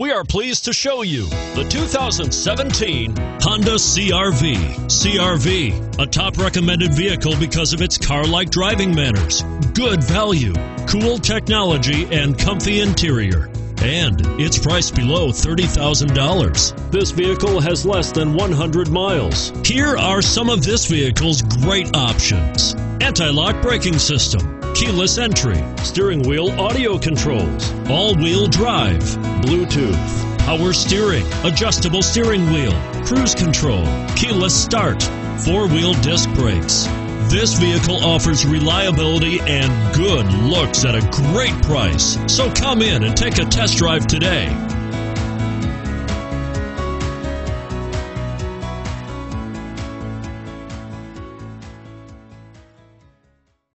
We are pleased to show you the 2017 Honda CR-V. CR-V, a top recommended vehicle because of its car-like driving manners, good value, cool technology, and comfy interior. And it's priced below $30,000. This vehicle has less than 100 miles. Here are some of this vehicle's great options. Anti-lock braking system, keyless entry, steering wheel audio controls, all-wheel drive, Bluetooth, power steering, adjustable steering wheel, cruise control, keyless start, four-wheel disc brakes. This vehicle offers reliability and good looks at a great price. So come in and take a test drive today.